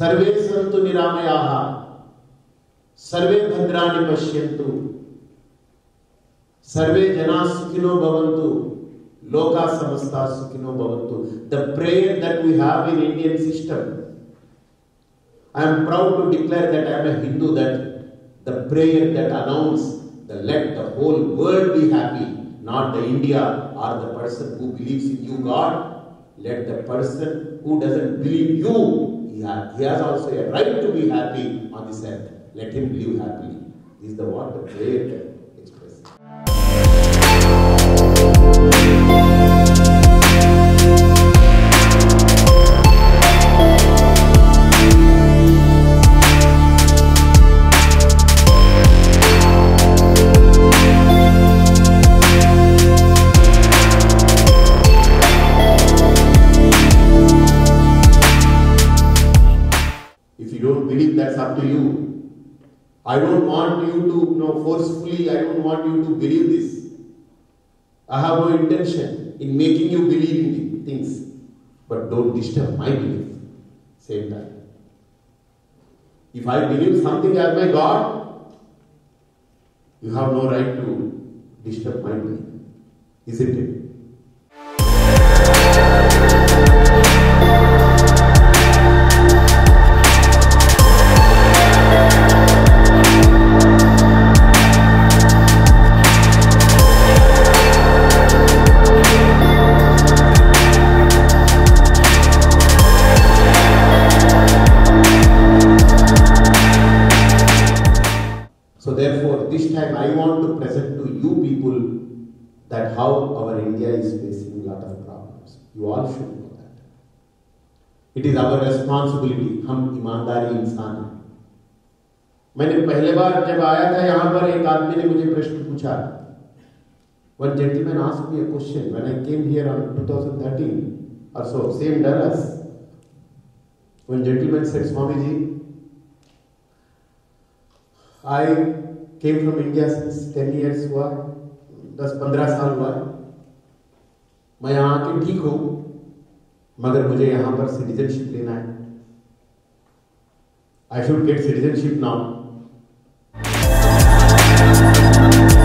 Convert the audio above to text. सर्वे सन्तु निरामयाः सर्वे भद्राणि पश्यन्तु सर्वे जनाः सुखिनो भवन्तु लोका समस्ता सुखिनो भवन्तु. The prayer that we have in Indian system, I am proud to declare that I am a Hindu, that the prayer that announced that let the whole world be happy, not the India or the person who believes in you God. Let the person who doesn't believe you, he has also a right to be happy on this earth. Let him live happily. This is the what the prayer expresses. Up to you. I don't want you to forcefully, I don't want you to believe this. I have no intention in making you believe in things, but don't disturb my belief. Same time. If I believe something as my God, you have no right to disturb my belief. Isn't it? That how our India is facing a lot of problems. You all should know that. It is our responsibility. हम ईमानदारी इंसान हैं. मैंने पहले बार जब आया था यहाँ पर एक आदमी ने मुझे प्रश्न पूछा. One gentleman asked me a question when I came here on 2013 or so. Same Dallas. One gentleman said, Swamiji, I came from India since 10 years हुआ. 10-15 साल हुआ है. मैं यहाँ आके ठीक हूँ, मगर मुझे यहाँ पर सिटीजनशिप लेना है. I should get citizenship now.